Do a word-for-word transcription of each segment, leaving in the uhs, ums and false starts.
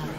blood.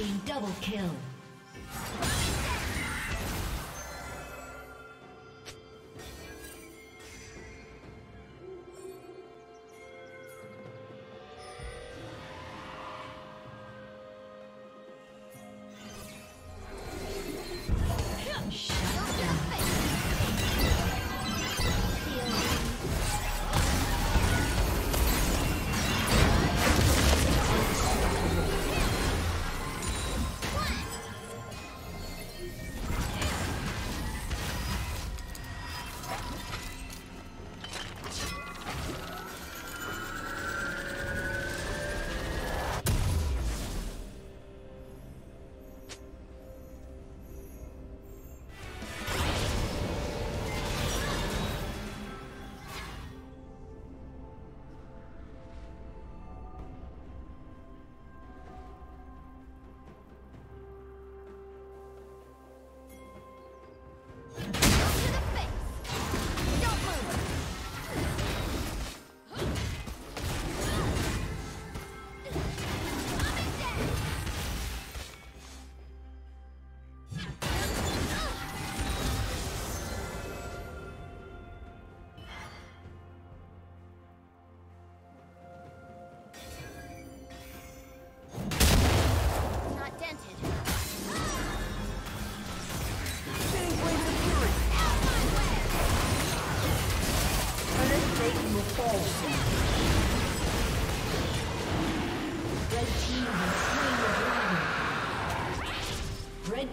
team double kill. Red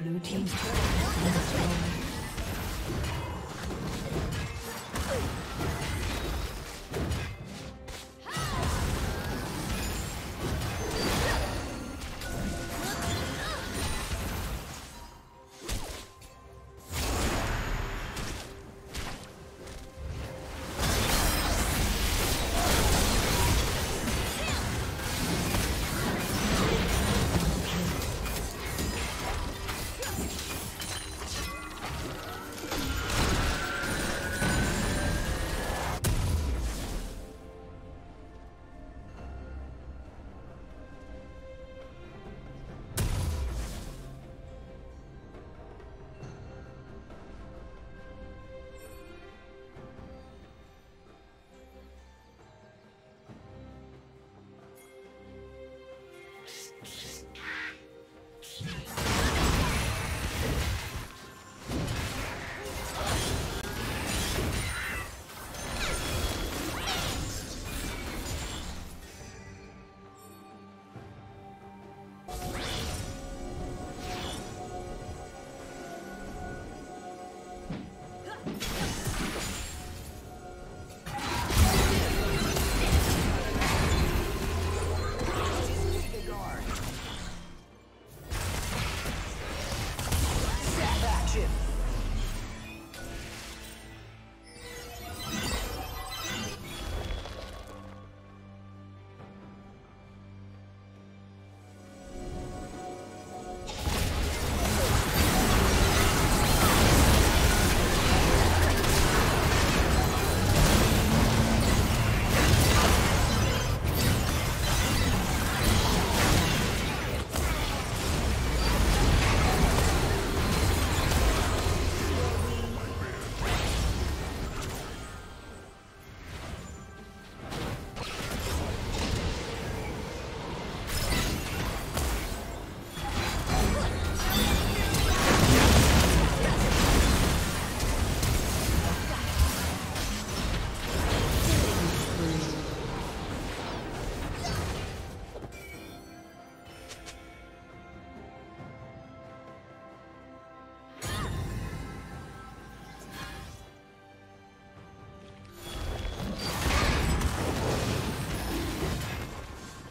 Blue team's turret has been destroyed.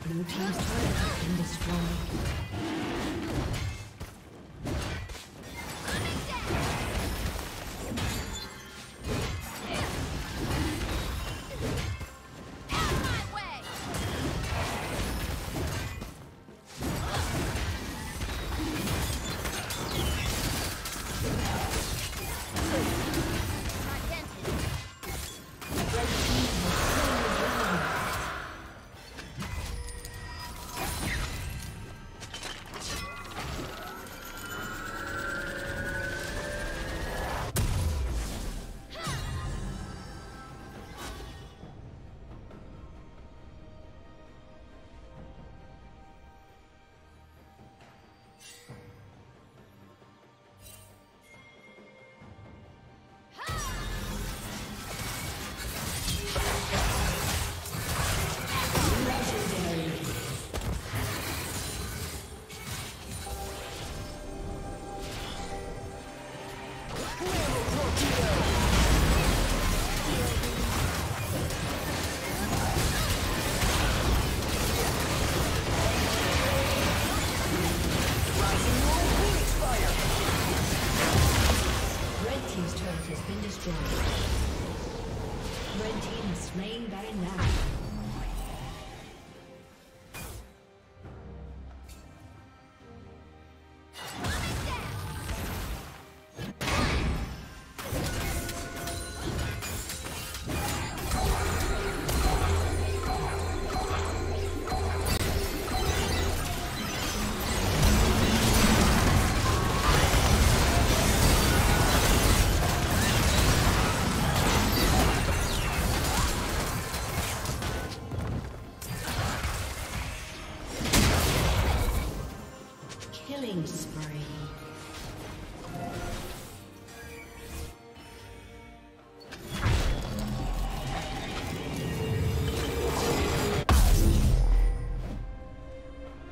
Blue team's turret has been destroyed.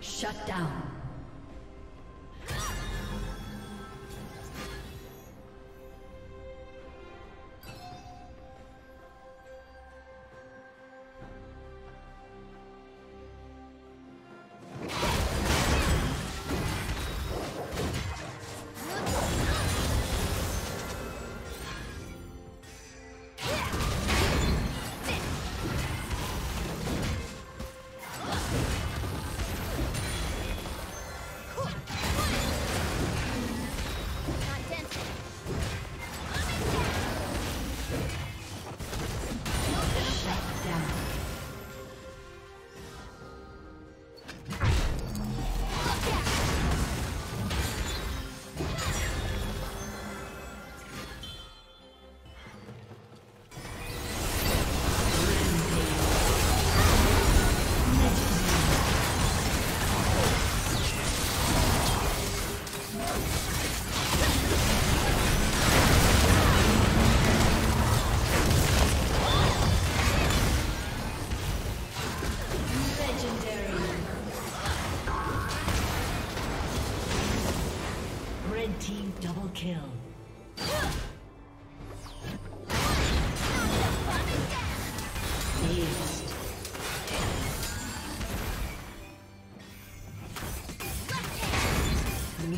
Shut down. Kill. Blue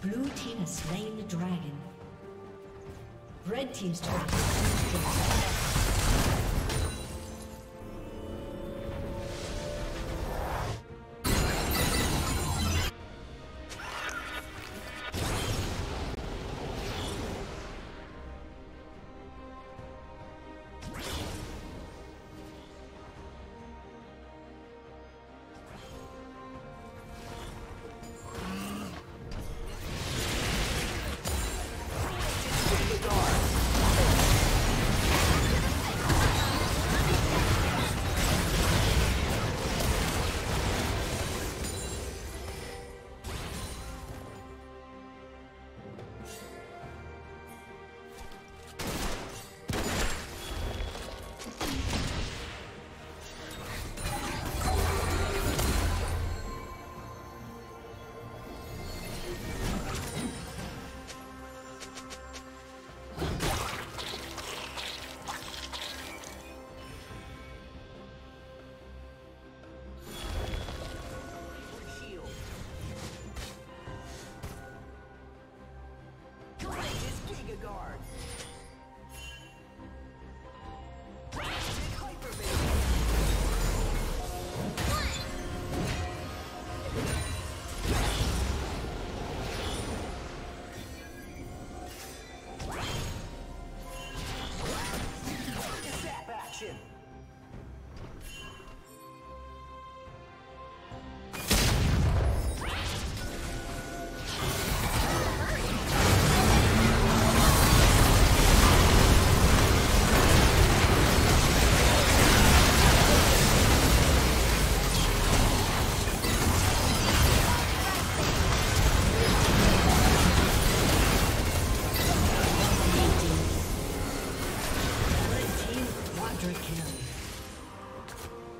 Blue team has slain the dragon. Red team's turret has been destroyed.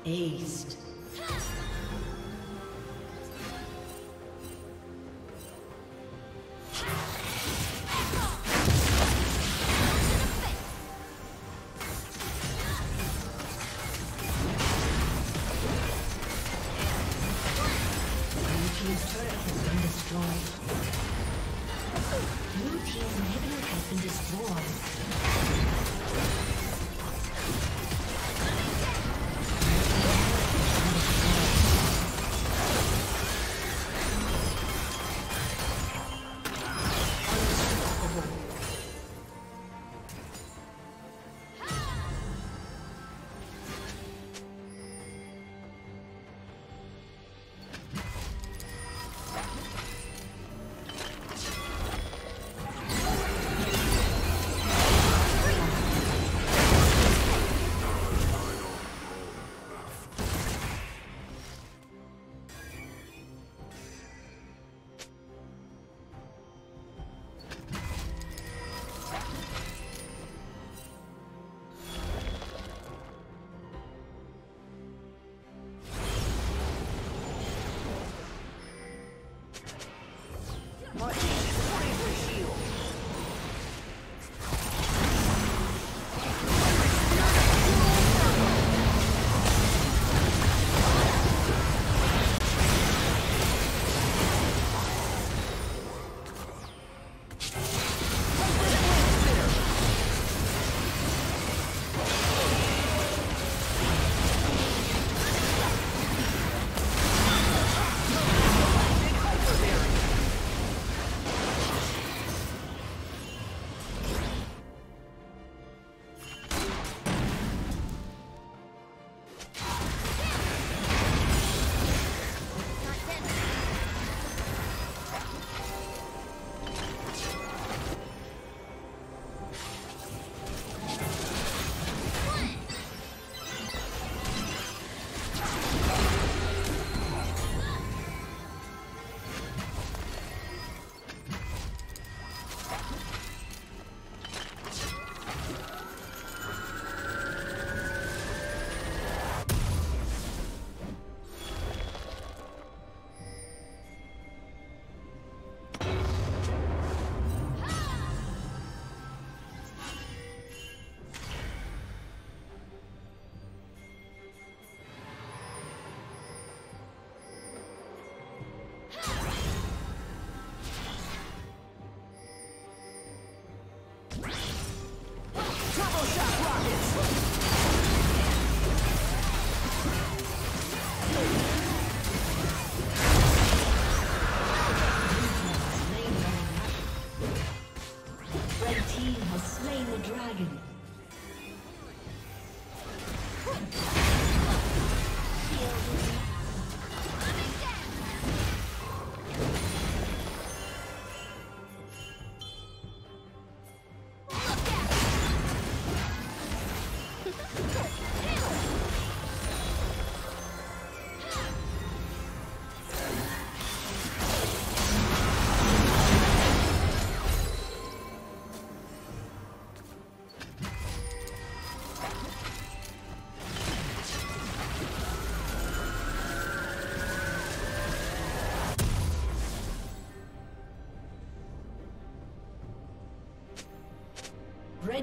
Aced.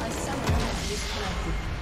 I somehow disconnected.